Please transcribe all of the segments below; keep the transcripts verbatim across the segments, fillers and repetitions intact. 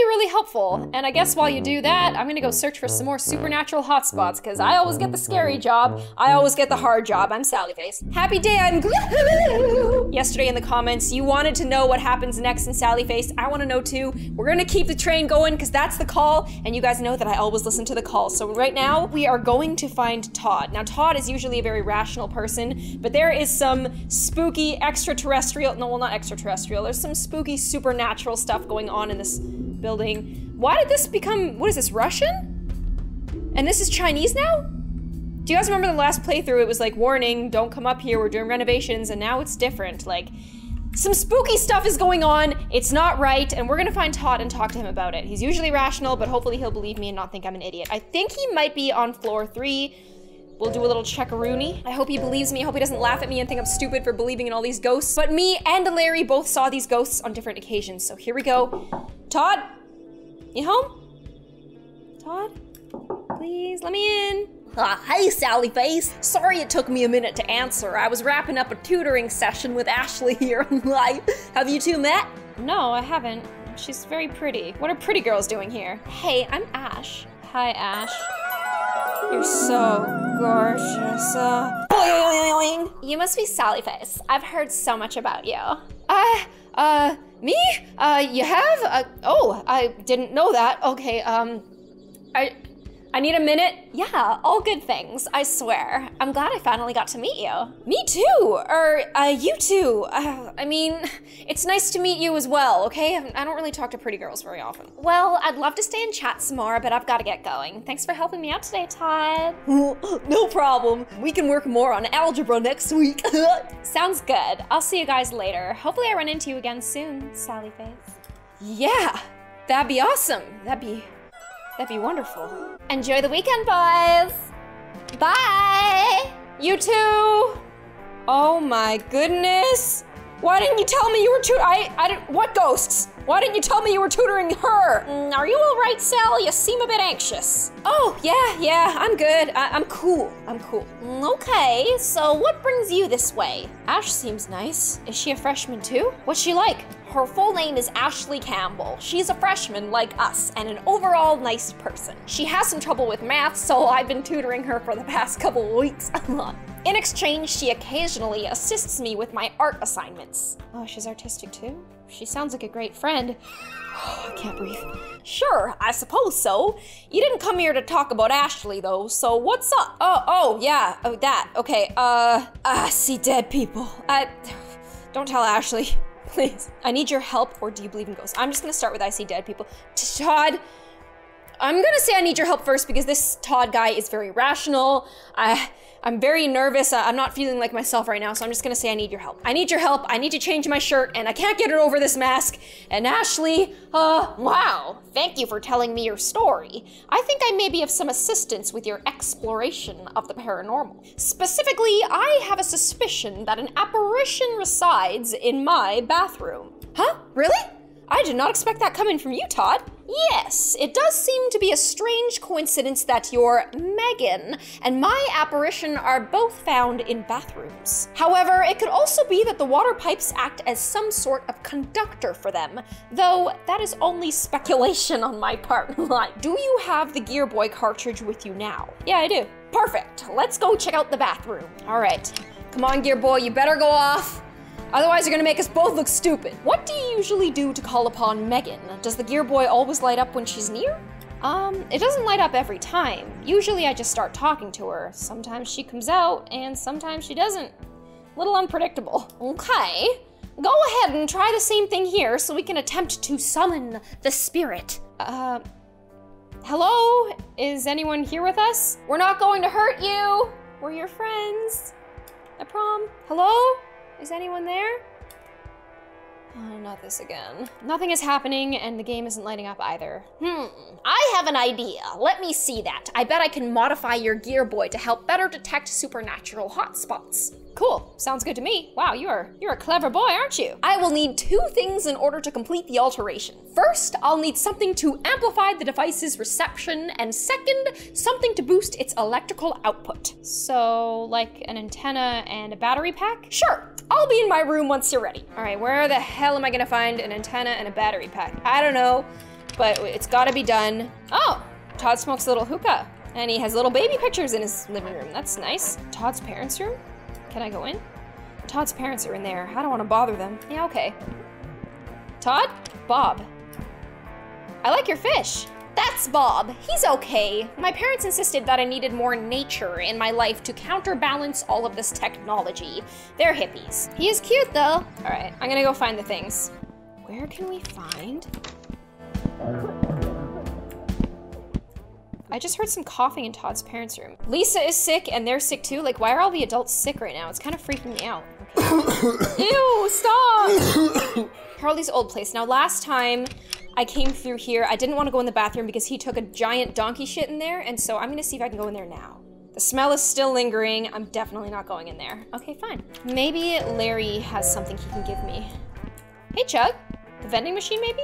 be really helpful. And I guess while you do that, I'm gonna go search for some more supernatural hotspots, because I always get the scary job. I always get the hard job. I'm Sally Face. Happy day, I'm glue. Yesterday in the comments, you wanted to know what happens next in Sally Face. I wanna know too. We're gonna keep the train going, because that's the call. And you guys know that I always listen to the call. So right now, we are going to find Todd. Now, Todd is usually a very rational person, but there is some spooky extraterrestrial, no, well, not extraterrestrial. There's some spooky supernatural stuff going on in this building. Why did this become, what is this, Russian? And this is Chinese now? Do you guys remember the last playthrough? It was like, warning, don't come up here, we're doing renovations, and now it's different. Like, some spooky stuff is going on, it's not right, and we're gonna find Todd and talk to him about it. He's usually rational, but hopefully he'll believe me and not think I'm an idiot. I think he might be on floor three. We'll do a little check-a-rooney. I hope he believes me. I hope he doesn't laugh at me and think I'm stupid for believing in all these ghosts. But me and Larry both saw these ghosts on different occasions, so here we go. Todd, you home? Todd, please, let me in. Uh, hey, Sally Face. Sorry it took me a minute to answer. I was wrapping up a tutoring session with Ashley here in life. Have you two met? No, I haven't. She's very pretty. What are pretty girls doing here? Hey, I'm Ash. Hi, Ash. You're so gorgeous. Uh, you must be Sally Face. I've heard so much about you. Uh, uh, me? Uh, you have? Uh, oh, I didn't know that. Okay, um, I, I need a minute. Yeah, all good things, I swear. I'm glad I finally got to meet you. Me too, or uh, you too. Uh, I mean, it's nice to meet you as well, okay? I don't really talk to pretty girls very often. Well, I'd love to stay and chat some more, but I've got to get going. Thanks for helping me out today, Todd. No problem. We can work more on algebra next week. Sounds good. I'll see you guys later. Hopefully I run into you again soon, Sally Face. Yeah, that'd be awesome. That'd be... That'd be wonderful. Enjoy the weekend, boys. Bye. You too. Oh my goodness. Why didn't you tell me you were tut- I, I didn't- what ghosts? Why didn't you tell me you were tutoring her? Mm, are you all right, Sal? You seem a bit anxious. Oh, yeah, yeah, I'm good. I, I'm cool, I'm cool. Okay, so what brings you this way? Ash seems nice. Is she a freshman too? What's she like? Her full name is Ashley Campbell. She's a freshman like us and an overall nice person. She has some trouble with math, so I've been tutoring her for the past couple weeks. In exchange, she occasionally assists me with my art assignments. Oh, she's artistic too? She sounds like a great friend. Oh, I can't breathe. Sure, I suppose so. You didn't come here to talk about Ashley though, so what's up? Oh, oh, yeah, oh, that, okay, uh, I see dead people. I, don't tell Ashley. Please. I need your help, or do you believe in ghosts? I'm just gonna start with I see dead people. Todd, I'm gonna say I need your help first because this Todd guy is very rational. I, I'm very nervous. I, I'm not feeling like myself right now, so I'm just gonna say I need your help. I need your help. I need to change my shirt, and I can't get it over this mask. And Ashley, uh, wow. Thank you for telling me your story. I think I may be of some assistance with your exploration of the paranormal. Specifically, I have a suspicion that an apparition resides in my bathroom. Huh? Really? I did not expect that coming from you, Todd. Yes, it does seem to be a strange coincidence that your Megan and my apparition are both found in bathrooms. However, it could also be that the water pipes act as some sort of conductor for them, though that is only speculation on my part. Do you have the Gear Boy cartridge with you now? Yeah, I do. Perfect, let's go check out the bathroom. All right, come on, Gear Boy, you better go off. Otherwise, you're gonna make us both look stupid. What do you usually do to call upon Megan? Does the Gear Boy always light up when she's near? Um, it doesn't light up every time. Usually I just start talking to her. Sometimes she comes out and sometimes she doesn't. Little unpredictable. Okay, go ahead and try the same thing here so we can attempt to summon the spirit. Uh, hello? Is anyone here with us? We're not going to hurt you. We're your friends. I prom. Hello? Is anyone there? Oh, not this again. Nothing is happening and the game isn't lighting up either. Hmm, I have an idea. Let me see that. I bet I can modify your Gear Boy to help better detect supernatural hotspots. Cool, sounds good to me. Wow, you're you're a clever boy, aren't you? I will need two things in order to complete the alteration. First, I'll need something to amplify the device's reception, and second, something to boost its electrical output. So, like an antenna and a battery pack? Sure, I'll be in my room once you're ready. All right, where the hell am I gonna find an antenna and a battery pack? I don't know. but it's gotta be done. Oh, Todd smokes a little hookah, and he has little baby pictures in his living room. That's nice. Todd's parents' room? Can I go in? Todd's parents are in there. I don't want to bother them. Yeah, okay. Todd? Bob. I like your fish. That's Bob. He's okay. My parents insisted that I needed more nature in my life to counterbalance all of this technology. They're hippies. He is cute, though. All right, I'm gonna go find the things. Where can we find? I just heard some coughing in Todd's parents' room. Lisa is sick and they're sick too. Like, why are all the adults sick right now? It's kind of freaking me out. Ew, stop! Charlie's old place. Now, last time I came through here, I didn't want to go in the bathroom because he took a giant donkey shit in there, and so I'm gonna see if I can go in there now. The smell is still lingering. I'm definitely not going in there. Okay, fine. Maybe Larry has something he can give me. Hey, Chuck. The vending machine, maybe?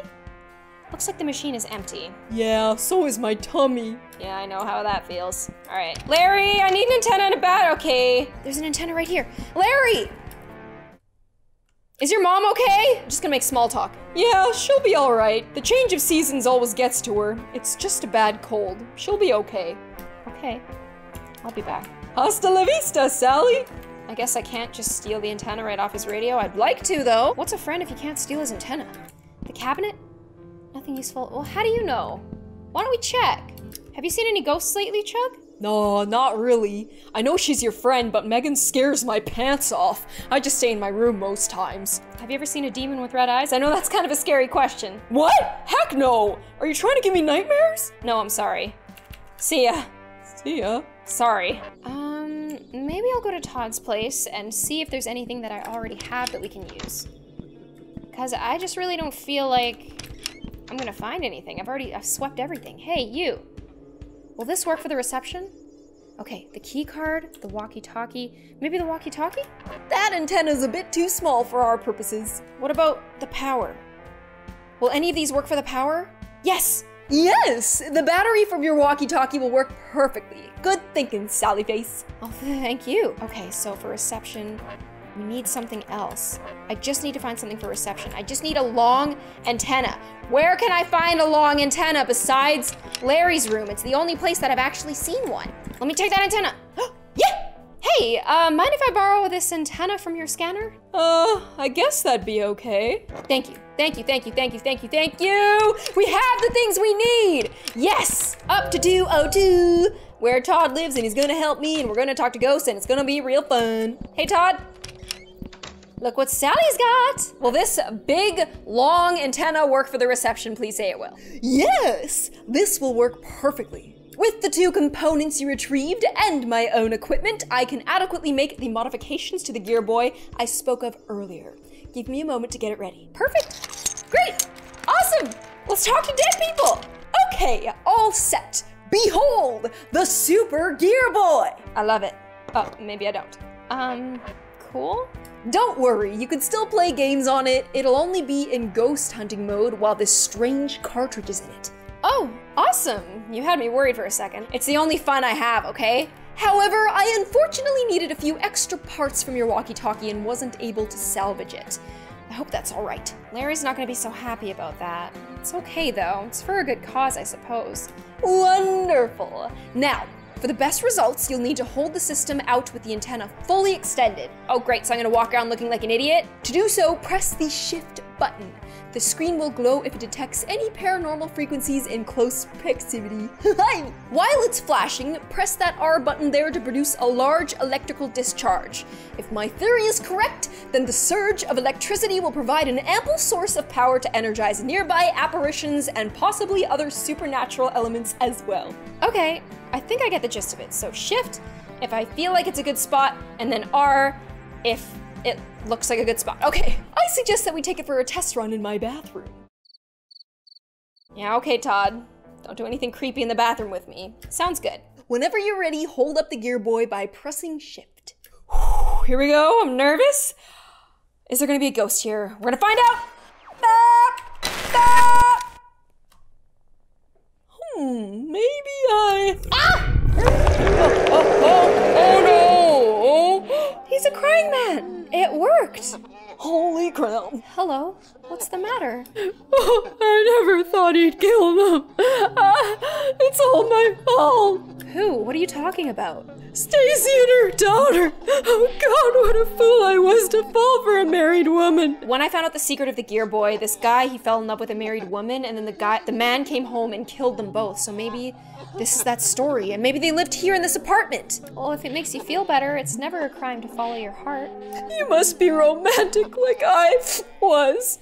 Looks like the machine is empty. Yeah, so is my tummy. Yeah, I know how that feels. All right. Larry, I need an antenna and a bat. Okay. There's an antenna right here. Larry! Is your mom okay? I'm just gonna make small talk. Yeah, she'll be all right. The change of seasons always gets to her. It's just a bad cold. She'll be okay. Okay. I'll be back. Hasta la vista, Sally! I guess I can't just steal the antenna right off his radio. I'd like to, though. What's a friend if you can't steal his antenna? The cabinet? Nothing useful. Well, how do you know? Why don't we check? Have you seen any ghosts lately, Chuck? No, not really. I know she's your friend, but Megan scares my pants off. I just stay in my room most times. Have you ever seen a demon with red eyes? I know that's kind of a scary question. What? Heck no! Are you trying to give me nightmares? No, I'm sorry. See ya. See ya. Sorry. Um, maybe I'll go to Todd's place and see if there's anything that I already have that we can use. Because I just really don't feel like I'm gonna find anything. I've already, I've swept everything. Hey, you. Will this work for the reception? Okay, the key card, the walkie-talkie, maybe the walkie-talkie? That antenna's a bit too small for our purposes. What about the power? Will any of these work for the power? Yes! Yes! The battery from your walkie-talkie will work perfectly. Good thinking, Sally Face. Oh, thank you. Okay, so for reception, we need something else. I just need to find something for reception. I just need a long antenna. Where can I find a long antenna besides Larry's room? It's the only place that I've actually seen one. Let me take that antenna. Yeah! Hey, uh, mind if I borrow this antenna from your scanner? Uh, I guess that'd be okay. Thank you, thank you, thank you, thank you, thank you, thank you! We have the things we need! Yes! Up to two oh two, where Todd lives and he's gonna help me and we're gonna talk to ghosts and it's gonna be real fun. Hey, Todd. Look what Sally's got! Will this big, long antenna work for the reception? Please say it will. Yes! This will work perfectly. With the two components you retrieved and my own equipment, I can adequately make the modifications to the Gear Boy I spoke of earlier. Give me a moment to get it ready. Perfect! Great! Awesome! Let's talk to dead people! Okay, all set. Behold, the Super Gear Boy! I love it. Oh, maybe I don't. Um, cool? Don't worry, you can still play games on it. It'll only be in ghost hunting mode while this strange cartridge is in it. Oh, awesome. You had me worried for a second. It's the only fun I have, okay? However, I unfortunately needed a few extra parts from your walkie-talkie and wasn't able to salvage it. I hope that's all right. Larry's not gonna be so happy about that. It's okay though, it's for a good cause, I suppose. Wonderful. Now, for the best results, you'll need to hold the system out with the antenna fully extended. Oh great, so I'm gonna walk around looking like an idiot? To do so, press the shift button. The screen will glow if it detects any paranormal frequencies in close proximity. While it's flashing, press that R button there to produce a large electrical discharge. If my theory is correct, then the surge of electricity will provide an ample source of power to energize nearby apparitions and possibly other supernatural elements as well. Okay, I think I get the gist of it. So shift if I feel like it's a good spot, and then R if it looks like a good spot. Okay, I suggest that we take it for a test run in my bathroom. Yeah, okay, Todd. Don't do anything creepy in the bathroom with me. Sounds good. Whenever you're ready, hold up the Gear Boy by pressing shift. Here we go, I'm nervous. Is there gonna be a ghost here? We're gonna find out! Bah! Bah! Hmm, maybe I... Ah! Oh, oh, oh, oh no! Oh. He's a crying man! It worked! Holy crap! Hello, what's the matter? Oh, I never thought he'd kill them. Uh, it's all my fault. Who? What are you talking about? Stacy and her daughter. Oh God, what a fool I was to fall for a married woman. When I found out the secret of the Gear Boy, this guy, he fell in love with a married woman, and then the guy, the man came home and killed them both. So maybe this is that story, and maybe they lived here in this apartment. Well, if it makes you feel better, it's never a crime to follow your heart. You must be romantic like I was.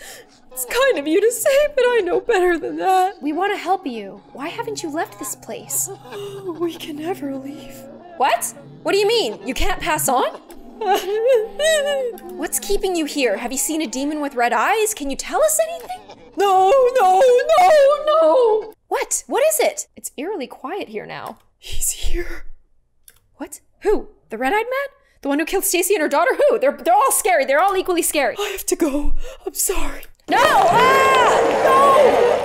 It's kind of you to say, but I know better than that. We want to help you. Why haven't you left this place? We can never leave. What? What do you mean? You can't pass on? What's keeping you here? Have you seen a demon with red eyes? Can you tell us anything? No, no, no, no! What? What is it? It's eerily quiet here now. He's here. What? Who? The red-eyed man? The one who killed Stacy and her daughter? Who? They're, they're all scary. They're all equally scary. I have to go. I'm sorry. No! Ah! No!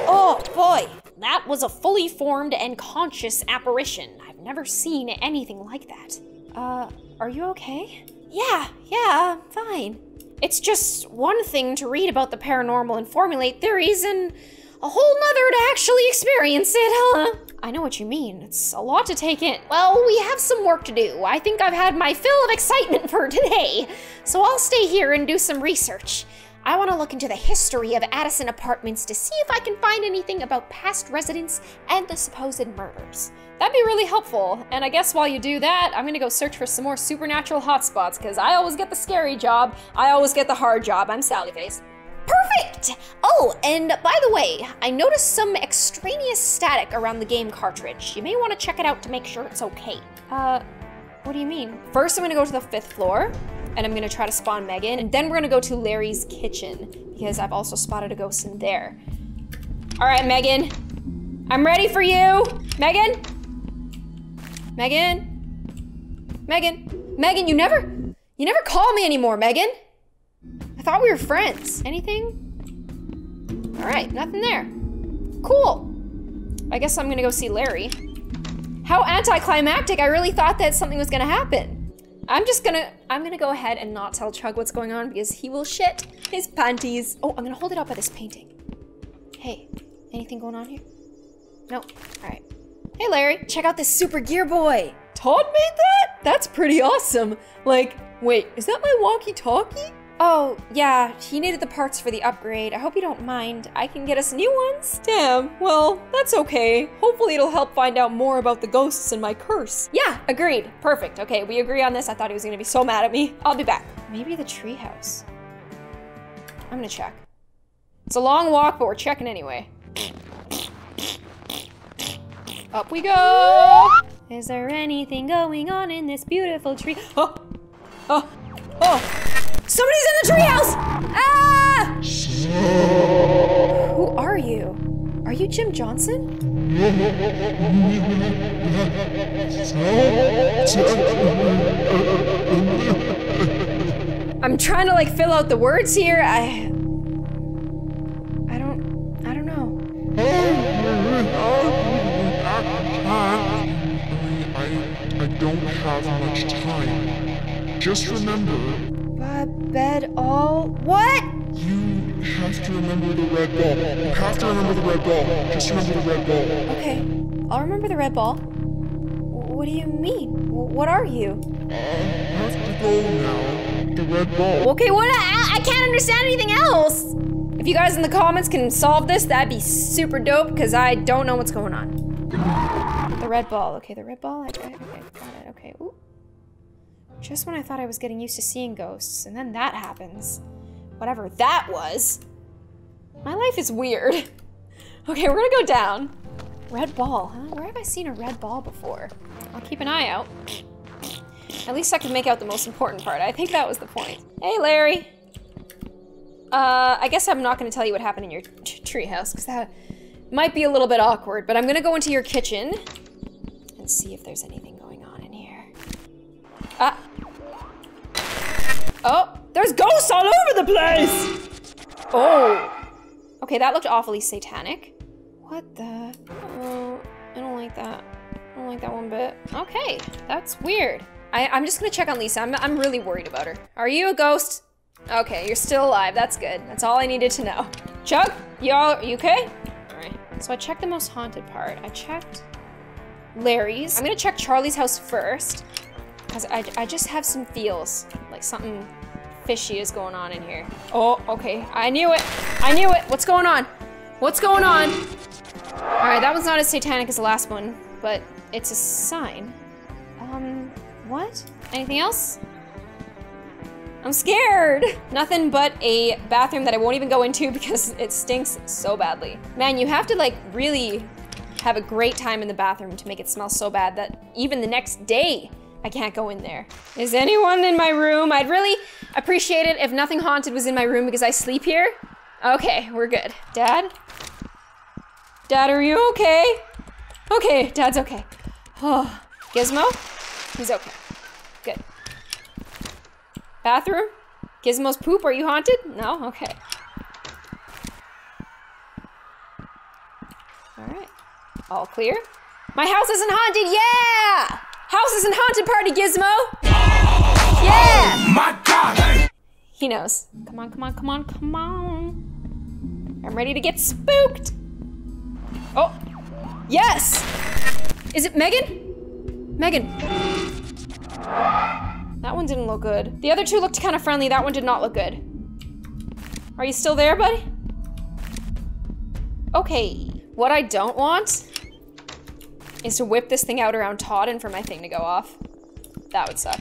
Oh, boy. That was a fully formed and conscious apparition. I've never seen anything like that. Uh, are you okay? Yeah, yeah, I'm fine. It's just one thing to read about the paranormal and formulate theories, and a whole nother to actually experience it, huh? I know what you mean. It's a lot to take in. Well, we have some work to do. I think I've had my fill of excitement for today, so I'll stay here and do some research. I want to look into the history of Addison Apartments to see if I can find anything about past residents and the supposed murders. That'd be really helpful, and I guess while you do that, I'm gonna go search for some more supernatural hotspots, because I always get the scary job, I always get the hard job. I'm Sally Face. Perfect! Oh, and by the way, I noticed some extraneous static around the game cartridge. You may want to check it out to make sure it's okay. Uh, what do you mean? First, I'm gonna go to the fifth floor. And I'm gonna try to spawn Megan, and then we're gonna go to Larry's kitchen, because I've also spotted a ghost in there. All right, Megan, I'm ready for you. Megan? Megan? Megan? Megan, you never, you never call me anymore, Megan. I thought we were friends. Anything? All right, nothing there. Cool. I guess I'm gonna go see Larry. How anticlimactic, I really thought that something was gonna happen. I'm just gonna, I'm gonna go ahead and not tell Chuck what's going on because he will shit his panties. Oh, I'm gonna hold it up by this painting. Hey, anything going on here? No, all right. Hey Larry, check out this Super Gear Boy. Todd made that? That's pretty awesome. Like, wait, is that my walkie-talkie? Oh, yeah, he needed the parts for the upgrade. I hope you don't mind. I can get us new ones. Damn, well, that's okay. Hopefully it'll help find out more about the ghosts and my curse. Yeah, agreed. Perfect. Okay, we agree on this. I thought he was gonna be so mad at me. I'll be back. Maybe the treehouse. I'm gonna check. It's a long walk, but we're checking anyway. Up we go! Is there anything going on in this beautiful tree? Oh! Oh! Oh! Somebody's in the treehouse! Ah! Who are you? Are you Jim Johnson? I'm trying to like fill out the words here. I I don't I don't know. I I don't have much time. Just remember bed all what? You have to remember the red ball. You have to remember the red ball. Just remember the red ball. Okay, I'll remember the red ball. What do you mean? What are you? I have to go now. The red ball. Okay, what? I, I can't understand anything else. If you guys in the comments can solve this, that'd be super dope, because I don't know what's going on. The red ball. Okay, the red ball. I got it. Okay, got it. Okay. Ooh. Just when I thought I was getting used to seeing ghosts, and then that happens. Whatever that was. My life is weird. Okay, we're gonna go down. Red ball, huh? Where have I seen a red ball before? I'll keep an eye out. At least I can make out the most important part. I think that was the point. Hey, Larry. Uh, I guess I'm not gonna tell you what happened in your treehouse, because that might be a little bit awkward, but I'm gonna go into your kitchen and see if there's anything going on in here. Ah. Oh, there's ghosts all over the place! Oh. Okay, that looked awfully satanic. What the? Oh, I don't like that. I don't like that one bit. Okay, that's weird. I, I'm just gonna check on Lisa. I'm, I'm really worried about her. Are you a ghost? Okay, you're still alive. That's good. That's all I needed to know. Chuck, y'all, you okay? around. So I checked the most haunted part. I checked Larry's. I'm gonna check Charlie's house first, because I, I just have some feels, like something fishy is going on in here. Oh, okay, I knew it, I knew it. What's going on? What's going on? All right, that one's not as satanic as the last one, but it's a sign. Um, what? Anything else? I'm scared. Nothing but a bathroom that I won't even go into because it stinks so badly. Man, you have to like really have a great time in the bathroom to make it smell so bad that even the next day, I can't go in there. Is anyone in my room? I'd really appreciate it if nothing haunted was in my room because I sleep here. Okay, we're good. Dad? Dad, are you okay? Okay, Dad's okay. Oh, Gizmo? He's okay. Good. Bathroom? Gizmo's poop, are you haunted? No? Okay. Alright. All clear. My house isn't haunted, yeah! House isn't haunted party, Gizmo! Yeah! Oh my God! He knows. Come on, come on, come on, come on. I'm ready to get spooked. Oh, yes! Is it Megan? Megan. That one didn't look good. The other two looked kind of friendly. That one did not look good. Are you still there, buddy? Okay. What I don't want is to whip this thing out around Todd and for my thing to go off. That would suck.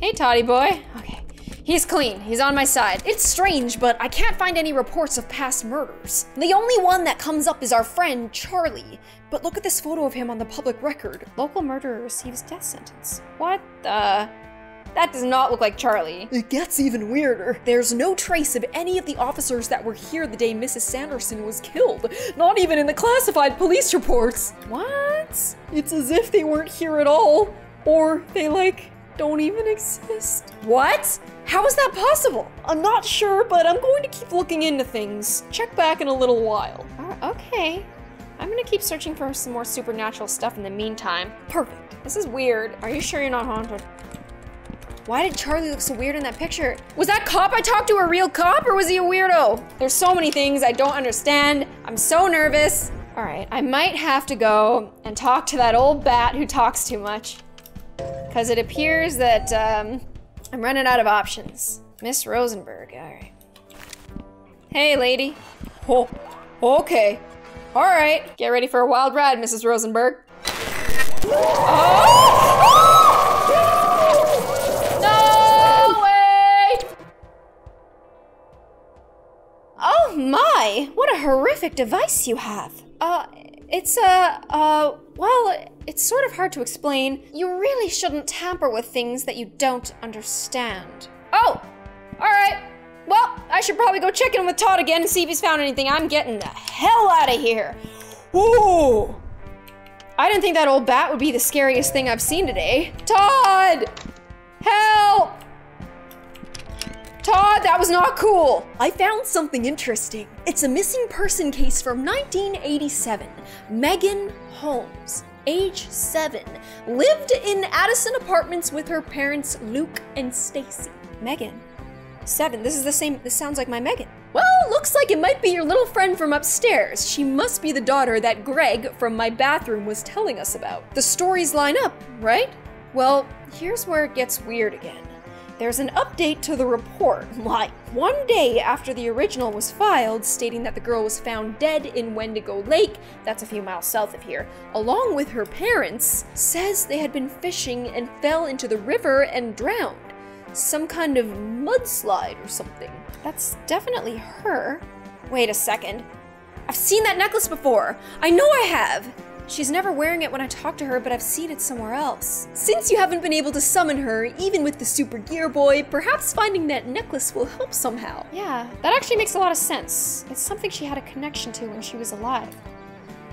Hey, Toddy boy. Okay. He's clean. He's on my side. It's strange, but I can't find any reports of past murders. The only one that comes up is our friend, Charlie. But look at this photo of him on the public record. Local murderer receives death sentence. What the? That does not look like Charlie. It gets even weirder. There's no trace of any of the officers that were here the day Missus Sanderson was killed. Not even in the classified police reports. What? It's as if they weren't here at all. Or they, like, don't even exist. What? How is that possible? I'm not sure, but I'm going to keep looking into things. Check back in a little while. Uh, okay. I'm gonna keep searching for some more supernatural stuff in the meantime. Perfect. This is weird. Are you sure you're not haunted? Why did Charlie look so weird in that picture? Was that cop I talked to a real cop or was he a weirdo? There's so many things I don't understand. I'm so nervous. All right, I might have to go and talk to that old bat who talks too much. Because it appears that um, I'm running out of options. Miss Rosenberg, all right. Hey, lady. Oh, okay. All right. Get ready for a wild ride, Missus Rosenberg. Oh! Oh my, what a horrific device you have. Uh, it's a, uh, uh, well, it's sort of hard to explain. You really shouldn't tamper with things that you don't understand. Oh, all right. Well, I should probably go check in with Todd again and see if he's found anything. I'm getting the hell out of here. Ooh. I didn't think that old bat would be the scariest thing I've seen today. Todd, help! Todd, that was not cool. I found something interesting. It's a missing person case from nineteen eighty-seven. Megan Holmes, age seven, lived in Addison Apartments with her parents, Luke and Stacy. Megan, seven, this is the same, this sounds like my Megan. Well, looks like it might be your little friend from upstairs. She must be the daughter that Greg from my bathroom was telling us about. The stories line up, right? Well, here's where it gets weird again. There's an update to the report, like one day after the original was filed, stating that the girl was found dead in Wendigo Lake, that's a few miles south of here, along with her parents, says they had been fishing and fell into the river and drowned. Some kind of mudslide or something. That's definitely her. Wait a second. I've seen that necklace before. I know I have. She's never wearing it when I talk to her, but I've seen it somewhere else. Since you haven't been able to summon her, even with the Super Gear Boy, perhaps finding that necklace will help somehow. Yeah, that actually makes a lot of sense. It's something she had a connection to when she was alive.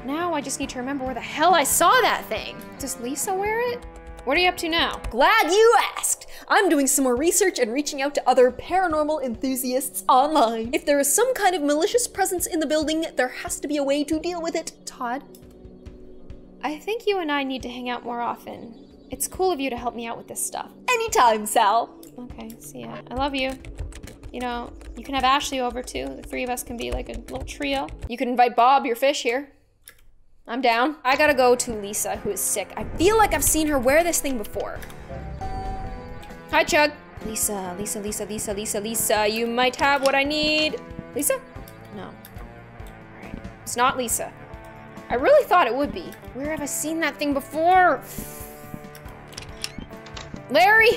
Now I just need to remember where the hell I saw that thing. Does Lisa wear it? What are you up to now? Glad you asked! I'm doing some more research and reaching out to other paranormal enthusiasts online. If there is some kind of malicious presence in the building, there has to be a way to deal with it. Todd? I think you and I need to hang out more often. It's cool of you to help me out with this stuff. Anytime, Sal. Okay, see ya. I love you. You know, you can have Ashley over too. The three of us can be like a little trio. You can invite Bob, your fish, here. I'm down. I gotta go to Lisa, who is sick. I feel like I've seen her wear this thing before. Hi, Chuck. Lisa, Lisa, Lisa, Lisa, Lisa, Lisa. You might have what I need. Lisa? No. All right. It's not Lisa. I really thought it would be. Where have I seen that thing before? Larry,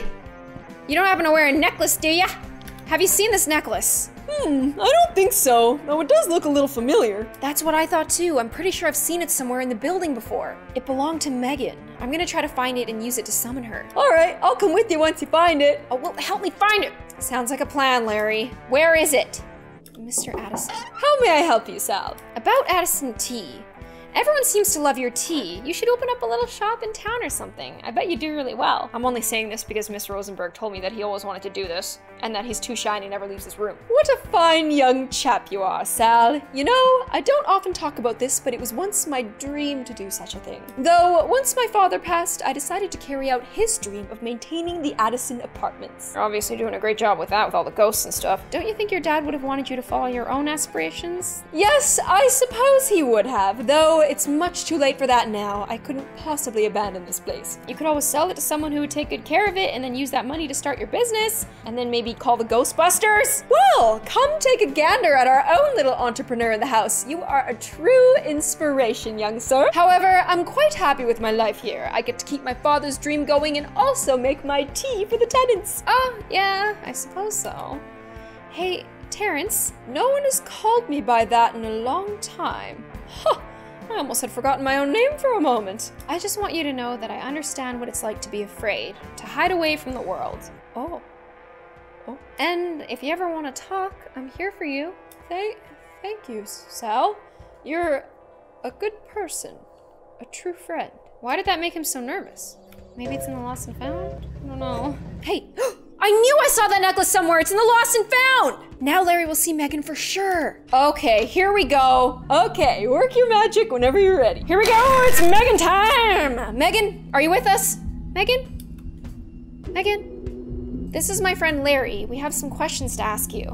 you don't happen to wear a necklace, do ya? Have you seen this necklace? Hmm, I don't think so, though it does look a little familiar. That's what I thought too. I'm pretty sure I've seen it somewhere in the building before. It belonged to Megan. I'm gonna try to find it and use it to summon her. All right, I'll come with you once you find it. Oh, well, help me find it. Sounds like a plan, Larry. Where is it? Mister Addison. How may I help you, Sal? About Addison T. Everyone seems to love your tea. You should open up a little shop in town or something. I bet you do really well. I'm only saying this because Miss Rosenberg told me that he always wanted to do this, and that he's too shy and he never leaves his room. What a fine young chap you are, Sal. You know, I don't often talk about this, but it was once my dream to do such a thing. Though, once my father passed, I decided to carry out his dream of maintaining the Addison Apartments. You're obviously doing a great job with that, with all the ghosts and stuff. Don't you think your dad would have wanted you to follow your own aspirations? Yes, I suppose he would have, though it's much too late for that now. I couldn't possibly abandon this place. You could always sell it to someone who would take good care of it and then use that money to start your business and then maybe call the Ghostbusters. Well, come take a gander at our own little entrepreneur in the house. You are a true inspiration, young sir. However, I'm quite happy with my life here. I get to keep my father's dream going and also make my tea for the tenants. Oh, yeah, I suppose so. Hey, Terence, no one has called me by that in a long time. Huh. I almost had forgotten my own name for a moment. I just want you to know that I understand what it's like to be afraid, to hide away from the world. Oh. Oh. And if you ever want to talk, I'm here for you. Thank, thank you, Sal. You're a good person, a true friend. Why did that make him so nervous? Maybe it's in the lost and found? I don't know. Hey, I knew I saw that necklace somewhere. It's in the lost and found. Now Larry will see Megan for sure. Okay, here we go. Okay, work your magic whenever you're ready. Here we go, it's Megan time. Megan, are you with us? Megan? Megan? This is my friend Larry. We have some questions to ask you.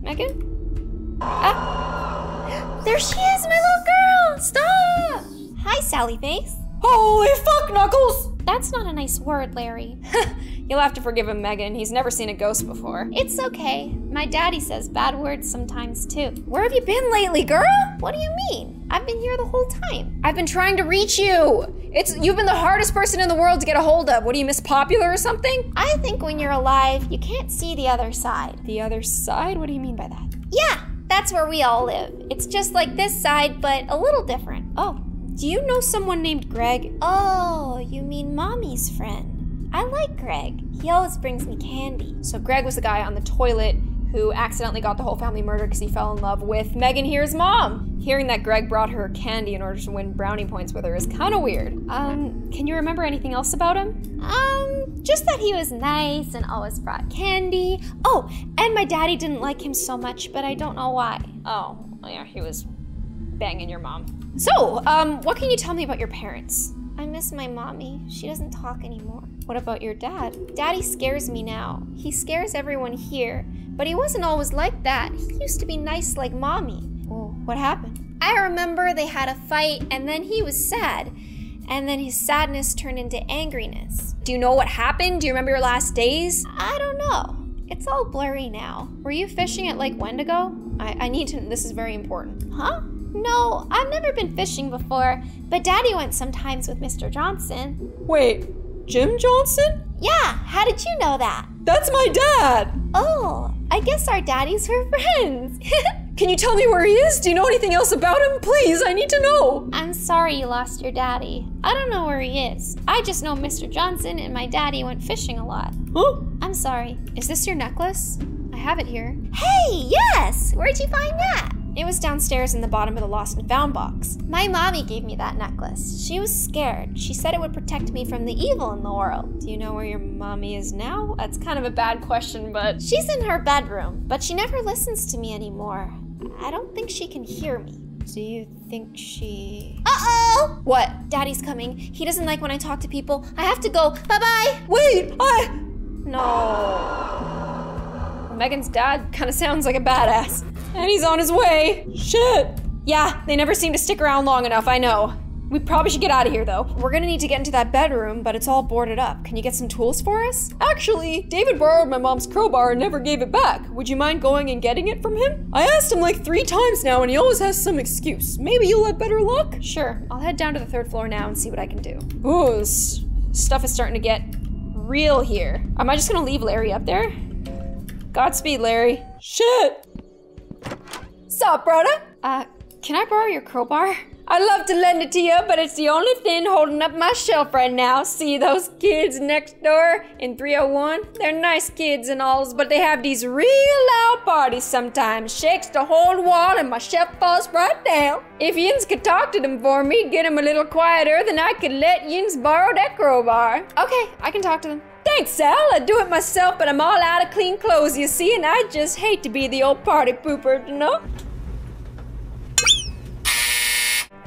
Megan? Ah. There she is, my little girl. Stop. Hi, Sally Face. Holy fuck, Knuckles. That's not a nice word, Larry. You'll have to forgive him, Megan. He's never seen a ghost before. It's okay. My daddy says bad words sometimes, too. Where have you been lately, girl? What do you mean? I've been here the whole time. I've been trying to reach you. It's you've been the hardest person in the world to get a hold of. What are you, Miss Popular or something? I think when you're alive, you can't see the other side. The other side? What do you mean by that? Yeah, that's where we all live. It's just like this side, but a little different. Oh. Do you know someone named Greg? Oh, you mean Mommy's friend. I like Greg. He always brings me candy. So Greg was the guy on the toilet who accidentally got the whole family murdered because he fell in love with Megan here's mom. Hearing that Greg brought her candy in order to win brownie points with her is kind of weird. Um, can you remember anything else about him? Um, just that he was nice and always brought candy. Oh, and my daddy didn't like him so much, but I don't know why. Oh, yeah, he was banging your mom. So, um, what can you tell me about your parents? I miss my mommy. She doesn't talk anymore. What about your dad? Daddy scares me now. He scares everyone here, but he wasn't always like that. He used to be nice like Mommy. Well, what happened? I remember they had a fight and then he was sad. And then his sadness turned into angriness. Do you know what happened? Do you remember your last days? I don't know. It's all blurry now. Were you fishing at Lake Wendigo? I, I need to, this is very important. Huh? No, I've never been fishing before, but Daddy went sometimes with Mister Johnson. Wait, Jim Johnson? Yeah, how did you know that? That's my dad! Oh, I guess our daddies were friends. Can you tell me where he is? Do you know anything else about him? Please, I need to know. I'm sorry you lost your daddy. I don't know where he is. I just know Mister Johnson and my daddy went fishing a lot. Huh? I'm sorry. Is this your necklace? I have it here. Hey, yes! Where'd you find that? It was downstairs in the bottom of the lost and found box. My mommy gave me that necklace. She was scared. She said it would protect me from the evil in the world. Do you know where your mommy is now? That's kind of a bad question, but... She's in her bedroom, but she never listens to me anymore. I don't think she can hear me. Do you think she... Uh-oh! What? Daddy's coming. He doesn't like when I talk to people. I have to go. Bye-bye! Wait, I... No. Megan's dad kind of sounds like a badass. And he's on his way. Shit. Yeah, they never seem to stick around long enough, I know. We probably should get out of here, though. We're gonna need to get into that bedroom, but it's all boarded up. Can you get some tools for us? Actually, David borrowed my mom's crowbar and never gave it back. Would you mind going and getting it from him? I asked him like three times now, and he always has some excuse. Maybe you'll have better luck? Sure, I'll head down to the third floor now and see what I can do. Ooh, this stuff is starting to get real here. Am I just gonna leave Larry up there? Godspeed, Larry. Shit! Sup, brother? Uh, can I borrow your crowbar? I'd love to lend it to you, but it's the only thing holding up my shelf right now. See those kids next door in three oh one? They're nice kids and all, but they have these real loud parties sometimes. Shakes the whole wall and my shelf falls right down. If yins could talk to them for me, get them a little quieter, then I could let yins borrow that crowbar. Okay, I can talk to them. Thanks, Sal. I do it myself, but I'm all out of clean clothes, you see, and I just hate to be the old party pooper, you know?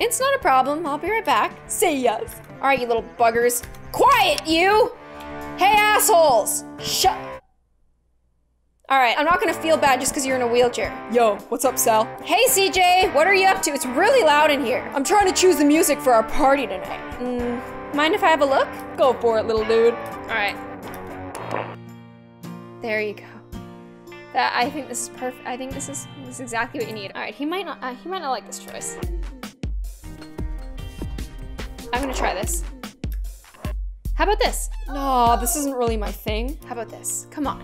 It's not a problem, I'll be right back. See ya. All right, you little buggers. Quiet, you! Hey, assholes! Shut. All right, I'm not gonna feel bad just because you're in a wheelchair. Yo, what's up, Sal? Hey, C J, what are you up to? It's really loud in here. I'm trying to choose the music for our party tonight. Mm, mind if I have a look? Go for it, little dude. All right. There you go. That, I think this is perfect. I think this is, this is exactly what you need. All right, he might not, uh, he might not like this choice. I'm gonna try this. How about this? No, this isn't really my thing. How about this? Come on.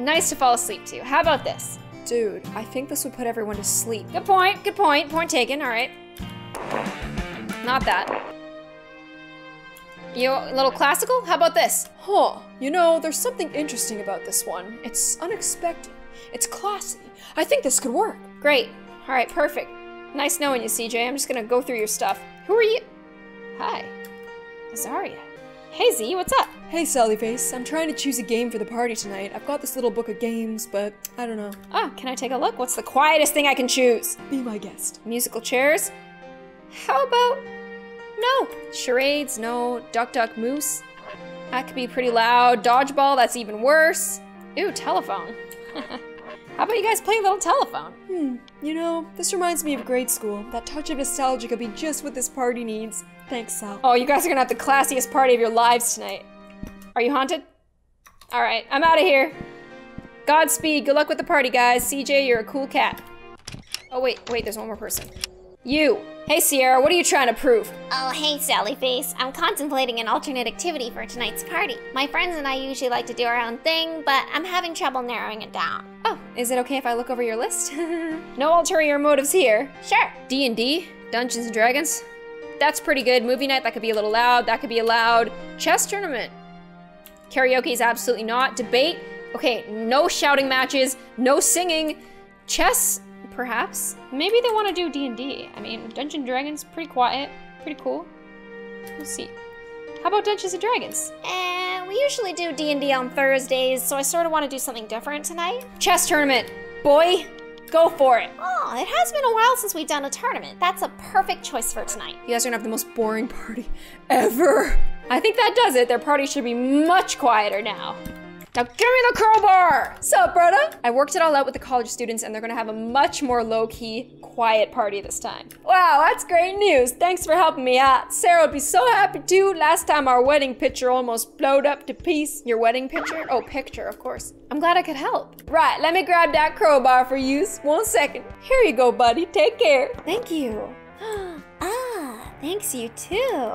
Nice to fall asleep to. How about this? Dude, I think this would put everyone to sleep. Good point, good point. Point taken, all right. Not that. You a little classical? How about this? Huh, you know, there's something interesting about this one. It's unexpected, it's classy. I think this could work. Great, all right, perfect. Nice knowing you, C J. I'm just gonna go through your stuff. Who are you? Hi, Azaria. Hey Z, what's up? Hey Sally Face, I'm trying to choose a game for the party tonight. I've got this little book of games, but I don't know. Oh, can I take a look? What's the quietest thing I can choose? Be my guest. Musical chairs? How about, no. Charades, no. Duck Duck Moose? That could be pretty loud. Dodgeball, that's even worse. Ooh, telephone. How about you guys play a little telephone? Hmm, you know, this reminds me of grade school. That touch of nostalgia could be just what this party needs. Thanks, Sal. Oh, you guys are gonna have the classiest party of your lives tonight. Are you haunted? All right, I'm out of here. Godspeed, good luck with the party, guys. C J, you're a cool cat. Oh, wait, wait, there's one more person. You. Hey, Sierra, what are you trying to prove? Oh, hey, Sally Face. I'm contemplating an alternate activity for tonight's party. My friends and I usually like to do our own thing, but I'm having trouble narrowing it down. Oh, is it okay if I look over your list? No ulterior motives here. Sure. D and D, Dungeons and Dragons. That's pretty good. Movie night, that could be a little loud. That could be allowed. Chess tournament. Karaoke is absolutely not. Debate. Okay, no shouting matches. No singing. Chess, perhaps. Maybe they want to do D and D. I mean, Dungeons and Dragons, pretty quiet. Pretty cool. We'll see. How about Dungeons and Dragons? Eh, we usually do D and D on Thursdays, so I sort of want to do something different tonight. Chess tournament. Boy. Go for it. Oh, it has been a while since we've done a tournament. That's a perfect choice for tonight. You guys are gonna have the most boring party ever. I think that does it. Their party should be much quieter now. Now give me the crowbar! Sup, brother? I worked it all out with the college students and they're gonna have a much more low-key, quiet party this time. Wow, that's great news. Thanks for helping me out. Sarah would be so happy too. Last time our wedding picture almost blowed up to peace. Your wedding picture? Oh, picture, of course. I'm glad I could help. Right, let me grab that crowbar for you. One second. Here you go, buddy. Take care. Thank you. Ah, thanks you too.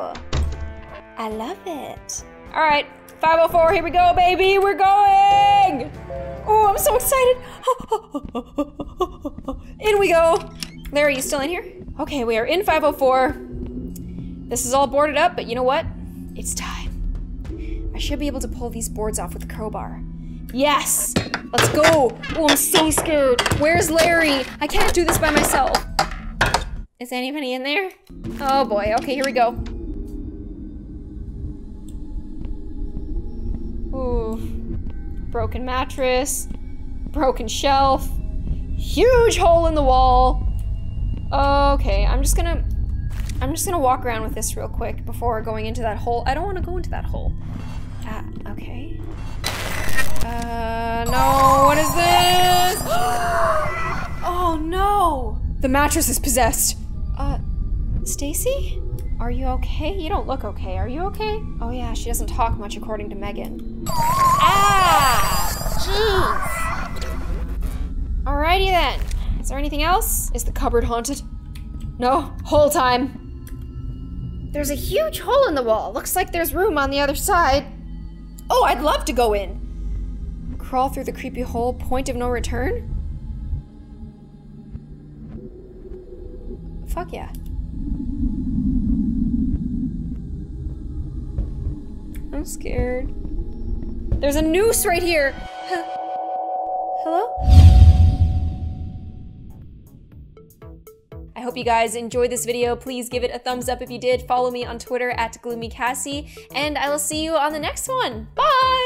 I love it. All right. five oh four, here we go, baby, we're going! Oh, I'm so excited! In we go! Larry, you still in here? Okay, we are in five oh four. This is all boarded up, but you know what? It's time. I should be able to pull these boards off with a crowbar. Yes! Let's go! Oh, I'm so scared! Where's Larry? I can't do this by myself. Is anybody in there? Oh boy, okay, here we go. Ooh, broken mattress, broken shelf, huge hole in the wall. Okay, I'm just gonna, I'm just gonna walk around with this real quick before going into that hole. I don't want to go into that hole. Ah, okay. Uh, no, what is this? Oh no! The mattress is possessed. Uh, Stacy? Are you okay? You don't look okay. Are you okay? Oh yeah, she doesn't talk much according to Megan. Ah! Jeez! Alrighty then. Is there anything else? Is the cupboard haunted? No? Whole time. There's a huge hole in the wall. Looks like there's room on the other side. Oh, I'd love to go in. Crawl through the creepy hole, point of no return? Fuck yeah. I'm scared. There's a noose right here! Hello? I hope you guys enjoyed this video. Please give it a thumbs up if you did. Follow me on Twitter at Gloomy Cassie, and I will see you on the next one. Bye!